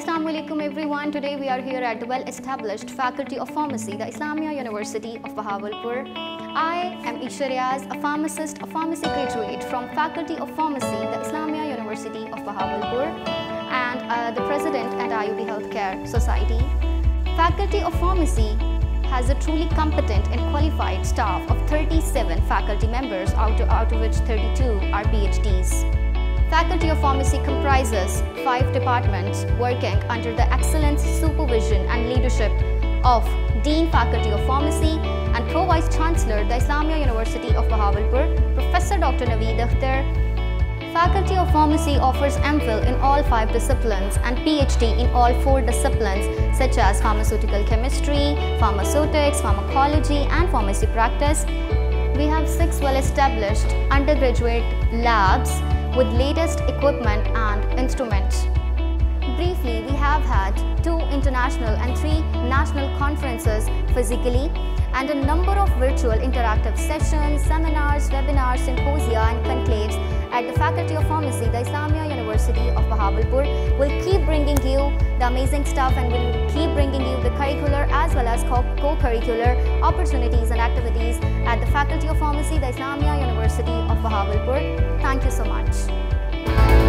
Assalamu alaikum everyone. Today we are here at the well-established Faculty of Pharmacy, the Islamia University of Bahawalpur. I am Isha Riaz, a pharmacist, a pharmacy graduate from Faculty of Pharmacy, the Islamia University of Bahawalpur, and the President at IUB Healthcare Society. Faculty of Pharmacy has a truly competent and qualified staff of 37 faculty members, out of which 32 are PhDs. Faculty of Pharmacy comprises 5 departments working under the excellent supervision and leadership of Dean Faculty of Pharmacy and Pro Vice Chancellor, the Islamia University of Bahawalpur, Professor Dr. Naveed Akhtar. Faculty of Pharmacy offers MPhil in all 5 disciplines and PhD in all 4 disciplines such as pharmaceutical chemistry, pharmaceutics, pharmacology and pharmacy practice. We have 6 well-established undergraduate labs with latest equipment and instruments. Briefly, we have had 2 international and 3 national conferences physically and a number of virtual interactive sessions, seminars, webinars, symposia and conclaves at the Faculty of Pharmacy, the Islamia University of Bahawalpur. We'll keep bringing you the amazing stuff and we'll keep bringing you the curricular as well as co-curricular opportunities and activities at the Faculty of Pharmacy, the Islamia University of Bahawalpur. Thank you so much.